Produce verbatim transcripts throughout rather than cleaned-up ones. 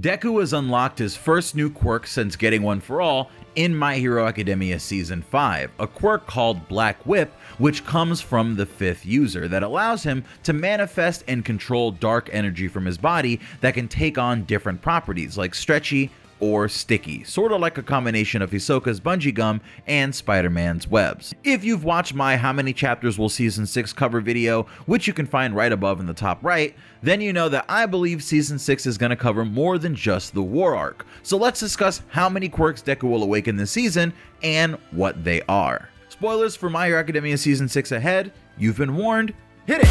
Deku has unlocked his first new quirk since getting One For All in My Hero Academia Season five, a quirk called Black Whip, which comes from the fifth user, that allows him to manifest and control dark energy from his body that can take on different properties like stretchy or sticky, sort of like a combination of Hisoka's bungee gum and Spider-Man's webs. If you've watched my How Many Chapters Will Season six cover video, which you can find right above in the top right, then you know that I believe Season six is going to cover more than just the war arc. So let's discuss how many quirks Deku will awaken this season and what they are. Spoilers for My Hero Academia Season six ahead. You've been warned. Hit it!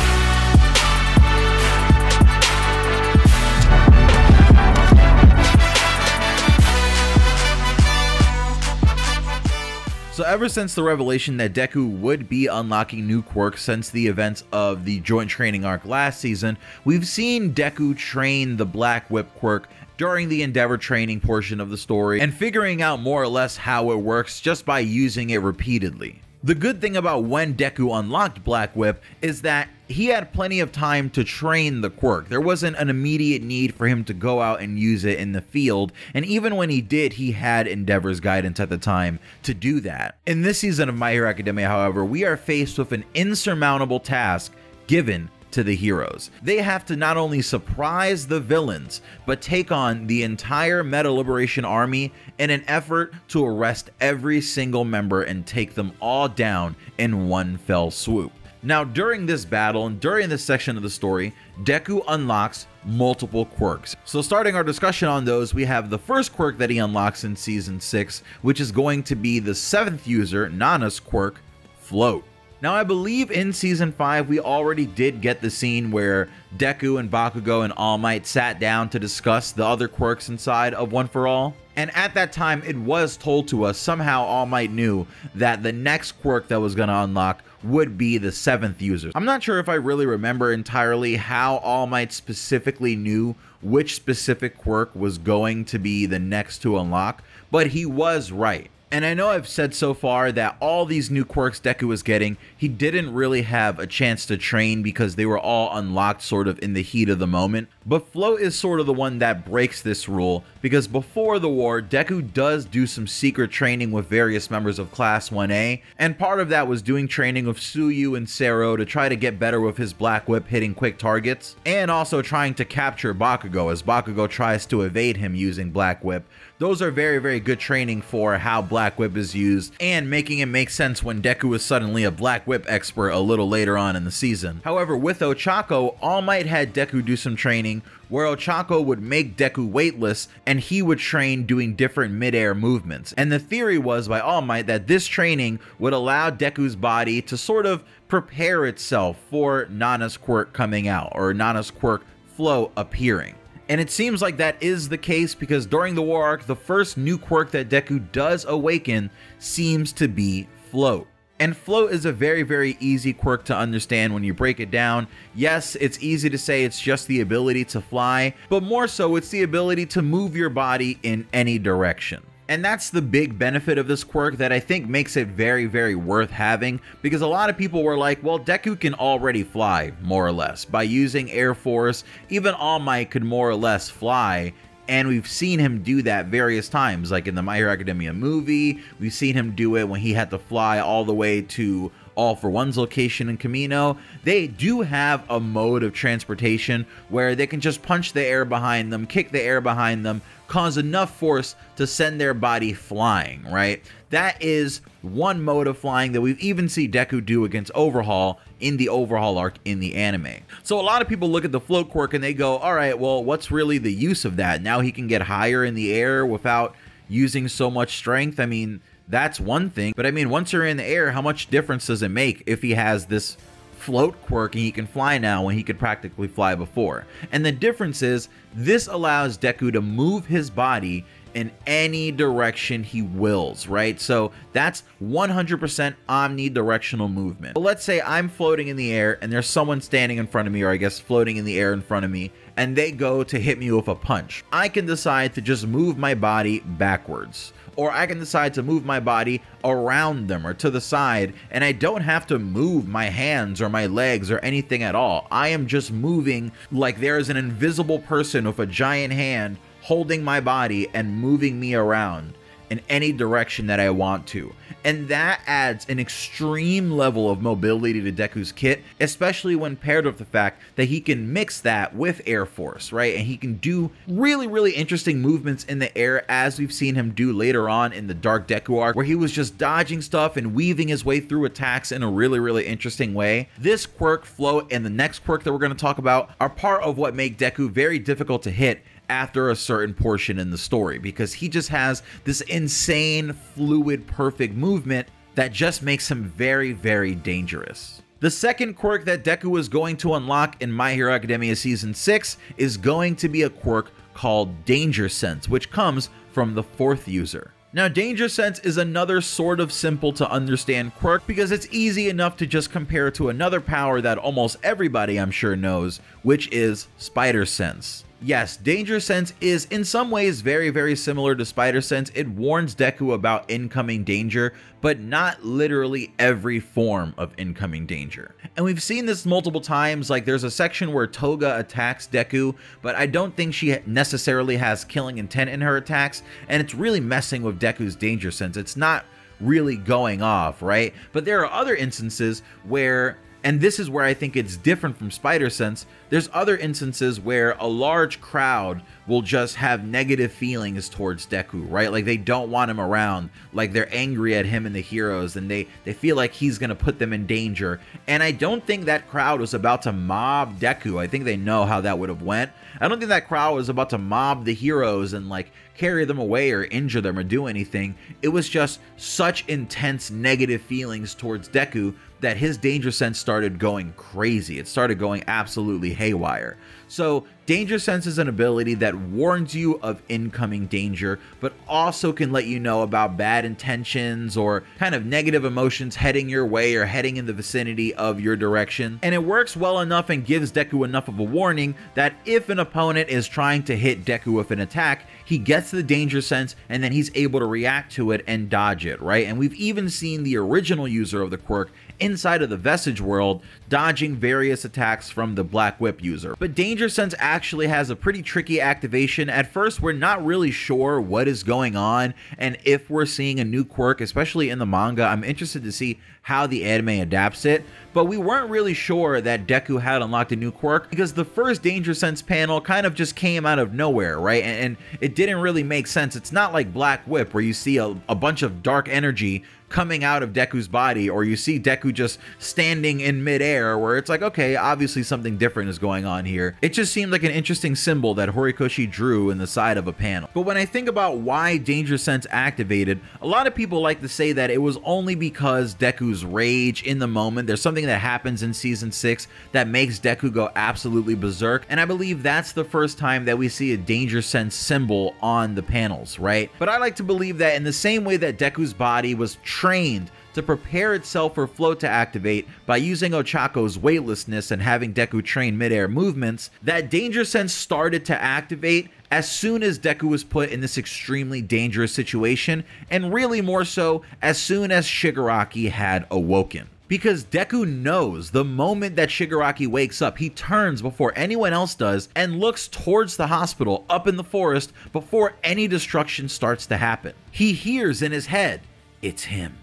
So ever since the revelation that Deku would be unlocking new quirks since the events of the joint training arc last season, we've seen Deku train the Black Whip quirk during the Endeavor training portion of the story and figuring out more or less how it works just by using it repeatedly. The good thing about when Deku unlocked Black Whip is that he had plenty of time to train the quirk. There wasn't an immediate need for him to go out and use it in the field, and even when he did, he had Endeavor's guidance at the time to do that. In this season of My Hero Academia, however, we are faced with an insurmountable task given to the heroes. They have to not only surprise the villains, but take on the entire Meta Liberation Army in an effort to arrest every single member and take them all down in one fell swoop. Now, during this battle and during this section of the story, Deku unlocks multiple quirks. So starting our discussion on those, we have the first quirk that he unlocks in Season six, which is going to be the seventh user, Nana's quirk, Float. Now, I believe in Season five, we already did get the scene where Deku and Bakugo and All Might sat down to discuss the other quirks inside of One For All. And at that time, it was told to us, somehow All Might knew that the next quirk that was going to unlock would be the seventh user. I'm not sure if I really remember entirely how All Might specifically knew which specific quirk was going to be the next to unlock, but he was right. And I know I've said so far that all these new quirks Deku was getting, he didn't really have a chance to train because they were all unlocked sort of in the heat of the moment. But Float is sort of the one that breaks this rule, because before the war, Deku does do some secret training with various members of Class one A, and part of that was doing training with Tsuyu and Sero to try to get better with his Black Whip hitting quick targets, and also trying to capture Bakugo as Bakugo tries to evade him using Black Whip. Those are very, very good training for how Black Whip is used and making it make sense when Deku is suddenly a Black Whip expert a little later on in the season. However, with Ochako, All Might had Deku do some training where Ochako would make Deku weightless and he would train doing different mid-air movements. And the theory was by All Might that this training would allow Deku's body to sort of prepare itself for Nana's quirk coming out, or Nana's quirk Flow appearing. And it seems like that is the case, because during the war arc, the first new quirk that Deku does awaken seems to be Float. And Float is a very, very easy quirk to understand when you break it down. Yes, it's easy to say it's just the ability to fly, but more so it's the ability to move your body in any direction. And that's the big benefit of this quirk that I think makes it very, very worth having, because a lot of people were like, well, Deku can already fly, more or less. By using Air Force, even All Might could more or less fly, and we've seen him do that various times, like in the My Hero Academia movie. We've seen him do it when he had to fly all the way to All For One's location in Kamino. They do have a mode of transportation where they can just punch the air behind them, kick the air behind them, cause enough force to send their body flying, right? That is one mode of flying that we've even seen Deku do against Overhaul in the Overhaul arc in the anime. So a lot of people look at the Float quirk and they go, all right, well, what's really the use of that? Now he can get higher in the air without using so much strength. I mean, that's one thing, but I mean, once you're in the air, how much difference does it make if he has this Float quirk and he can fly now when he could practically fly before? And the difference is this allows Deku to move his body in any direction he wills, right? So that's one hundred percent omnidirectional movement. But let's say I'm floating in the air and there's someone standing in front of me, or I guess floating in the air in front of me, and they go to hit me with a punch. I can decide to just move my body backwards, or I can decide to move my body around them or to the side, and I don't have to move my hands or my legs or anything at all. I am just moving like there is an invisible person with a giant hand holding my body and moving me around in any direction that I want to. And that adds an extreme level of mobility to Deku's kit, especially when paired with the fact that he can mix that with Air Force, right? And he can do really, really interesting movements in the air, as we've seen him do later on in the Dark Deku arc, where he was just dodging stuff and weaving his way through attacks in a really, really interesting way. This quirk, Float, and the next quirk that we're going to talk about are part of what make Deku very difficult to hit after a certain portion in the story, because he just has this insane, fluid, perfect movement that just makes him very, very dangerous. The second quirk that Deku is going to unlock in My Hero Academia Season six is going to be a quirk called Danger Sense, which comes from the fourth user. Now, Danger Sense is another sort of simple to understand quirk because it's easy enough to just compare to another power that almost everybody I'm sure knows, which is Spider Sense. Yes, Danger Sense is in some ways very, very similar to Spider Sense. It warns Deku about incoming danger, but not literally every form of incoming danger. And we've seen this multiple times. Like, there's a section where Toga attacks Deku, but I don't think she necessarily has killing intent in her attacks, and it's really messing with Deku's Danger Sense. It's not really going off, right? But there are other instances where, and this is where I think it's different from Spider Sense, there's other instances where a large crowd will just have negative feelings towards Deku, right? Like, they don't want him around, like they're angry at him and the heroes, and they, they feel like he's gonna put them in danger. And I don't think that crowd was about to mob Deku. I think they know how that would have went. I don't think that crowd was about to mob the heroes and like carry them away or injure them or do anything. It was just such intense negative feelings towards Deku that his Danger Sense started going crazy. It started going absolutely haywire. So Danger Sense is an ability that warns you of incoming danger, but also can let you know about bad intentions or kind of negative emotions heading your way or heading in the vicinity of your direction. And it works well enough and gives Deku enough of a warning that if an opponent is trying to hit Deku with an attack, he gets the Danger Sense and then he's able to react to it and dodge it, right? And we've even seen the original user of the quirk inside of the Vestige world, dodging various attacks from the Black Whip user. But Danger Sense actually has a pretty tricky activation. At first, we're not really sure what is going on and if we're seeing a new quirk, especially in the manga. I'm interested to see how the anime adapts it, but we weren't really sure that Deku had unlocked a new quirk because the first Danger Sense panel kind of just came out of nowhere, right? And, and it didn't really make sense. It's not like Black Whip where you see a, a bunch of dark energy coming out of Deku's body, or you see Deku just standing in midair, where it's like, okay, obviously something different is going on here. It just seemed like an interesting symbol that Horikoshi drew in the side of a panel. But when I think about why Danger Sense activated, a lot of people like to say that it was only because Deku's rage in the moment. There's something that happens in season six that makes Deku go absolutely berserk, and I believe that's the first time that we see a Danger Sense symbol on the panels, right? But I like to believe that in the same way that Deku's body was trained to prepare itself for Float to activate by using Ochako's weightlessness and having Deku train midair movements, that Danger Sense started to activate as soon as Deku was put in this extremely dangerous situation, and really more so as soon as Shigaraki had awoken. Because Deku knows the moment that Shigaraki wakes up, he turns before anyone else does and looks towards the hospital up in the forest before any destruction starts to happen. He hears in his head, "It's him.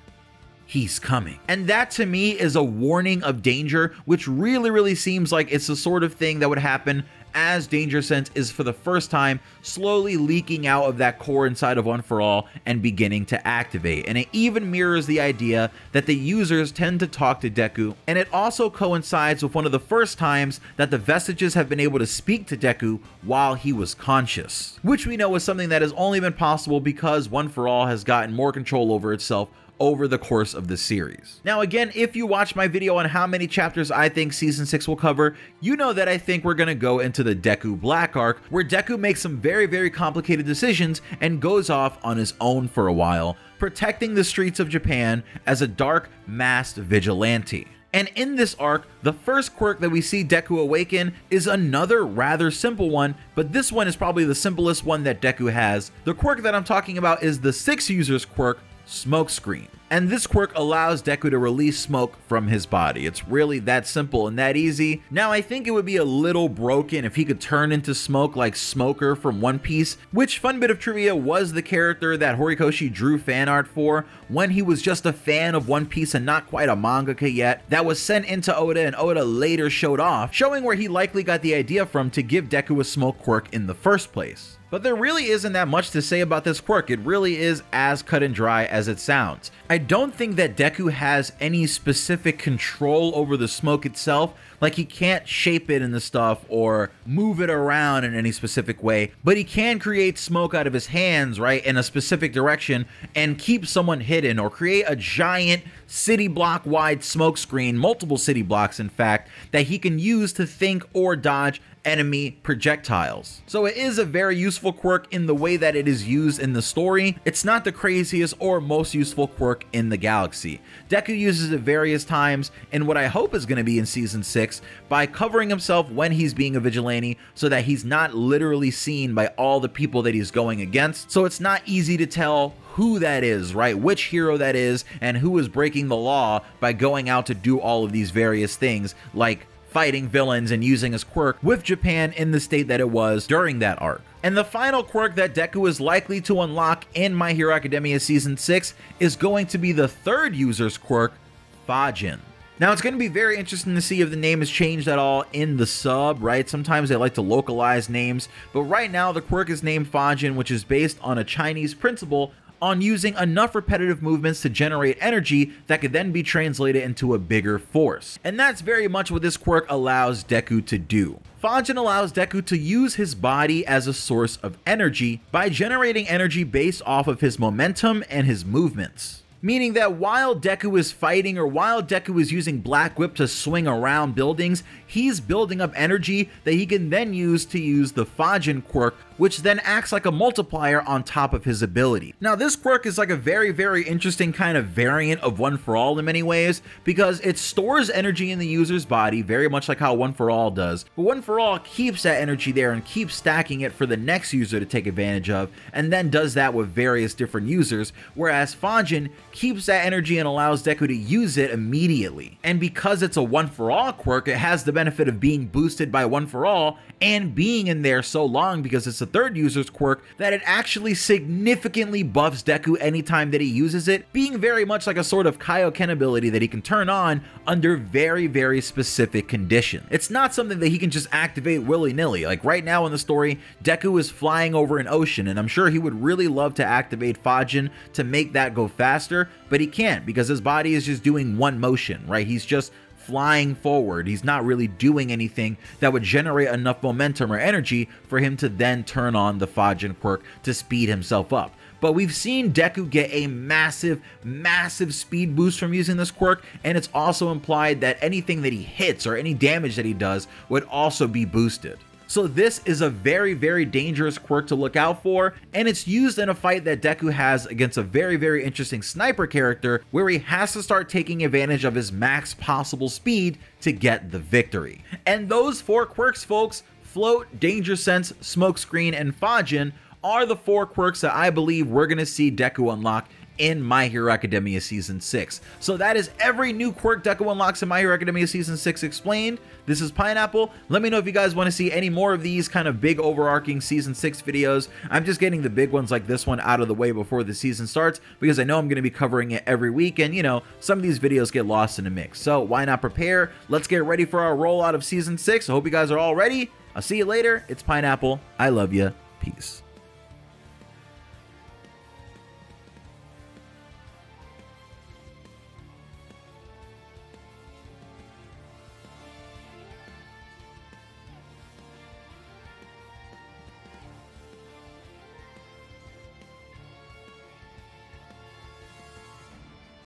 He's coming." And that to me is a warning of danger, which really, really seems like it's the sort of thing that would happen as Danger Sense is for the first time slowly leaking out of that core inside of One For All and beginning to activate. And it even mirrors the idea that the users tend to talk to Deku, and it also coincides with one of the first times that the Vestiges have been able to speak to Deku while he was conscious, which we know is something that has only been possible because One For All has gotten more control over itself over the course of the series. Now again, if you watch my video on how many chapters I think Season six will cover, you know that I think we're gonna go into the Deku Black arc, where Deku makes some very, very complicated decisions and goes off on his own for a while, protecting the streets of Japan as a dark, masked vigilante. And in this arc, the first quirk that we see Deku awaken is another rather simple one, but this one is probably the simplest one that Deku has. The quirk that I'm talking about is the sixth user's quirk, Smokescreen. And this quirk allows Deku to release smoke from his body. It's really that simple and that easy. Now, I think it would be a little broken if he could turn into smoke like Smoker from One Piece, which, fun bit of trivia, was the character that Horikoshi drew fan art for when he was just a fan of One Piece and not quite a mangaka yet, that was sent into Oda and Oda later showed off, showing where he likely got the idea from to give Deku a smoke quirk in the first place. But there really isn't that much to say about this quirk. It really is as cut and dry as it sounds. I don't think that Deku has any specific control over the smoke itself, like he can't shape it in the stuff or move it around in any specific way, but he can create smoke out of his hands, right, in a specific direction and keep someone hidden, or create a giant city block wide smoke screen, multiple city blocks in fact, that he can use to think or dodge enemy projectiles. So it is a very useful quirk in the way that it is used in the story. It's not the craziest or most useful quirk in the galaxy. Deku uses it various times in what I hope is going to be in season six by covering himself when he's being a vigilante so that he's not literally seen by all the people that he's going against. So it's not easy to tell who that is, right? Which hero that is and who is breaking the law by going out to do all of these various things like fighting villains and using his quirk with Japan in the state that it was during that arc. And the final quirk that Deku is likely to unlock in My Hero Academia Season six is going to be the third user's quirk, Fajin. Now, it's going to be very interesting to see if the name is changed at all in the sub, right? Sometimes they like to localize names, but right now the quirk is named Fajin, which is based on a Chinese principle on using enough repetitive movements to generate energy that could then be translated into a bigger force. And that's very much what this quirk allows Deku to do. Fajin allows Deku to use his body as a source of energy by generating energy based off of his momentum and his movements. Meaning that while Deku is fighting or while Deku is using Black Whip to swing around buildings, he's building up energy that he can then use to use the Fajin quirk, which then acts like a multiplier on top of his ability. Now, this quirk is like a very, very interesting kind of variant of One For All in many ways, because it stores energy in the user's body, very much like how One For All does, but One For All keeps that energy there and keeps stacking it for the next user to take advantage of, and then does that with various different users, whereas Fajin keeps that energy and allows Deku to use it immediately. And because it's a One For All quirk, it has the benefit of being boosted by One For All and being in there so long because it's a third user's quirk that it actually significantly buffs Deku anytime that he uses it, being very much like a sort of Kaioken ability that he can turn on under very, very specific conditions. It's not something that he can just activate willy-nilly. Like right now in the story, Deku is flying over an ocean, and I'm sure he would really love to activate Fajin to make that go faster, but he can't because his body is just doing one motion, right? He's just flying forward. He's not really doing anything that would generate enough momentum or energy for him to then turn on the Fajin quirk to speed himself up. But we've seen Deku get a massive, massive speed boost from using this quirk, and it's also implied that anything that he hits or any damage that he does would also be boosted. So this is a very, very dangerous quirk to look out for, and it's used in a fight that Deku has against a very, very interesting sniper character where he has to start taking advantage of his max possible speed to get the victory. And those four quirks, folks, Float, Danger Sense, Smokescreen, and Fajin, are the four quirks that I believe we're going to see Deku unlock in My Hero Academia Season six. So that is every new quirk Deku unlocks in My Hero Academia Season six explained. This is Pineapple. Let me know if you guys want to see any more of these kind of big overarching Season six videos. I'm just getting the big ones like this one out of the way before the season starts because I know I'm going to be covering it every week, and you know, some of these videos get lost in the mix. So why not prepare? Let's get ready for our rollout of Season six. I hope you guys are all ready. I'll see you later. It's Pineapple. I love you. Peace.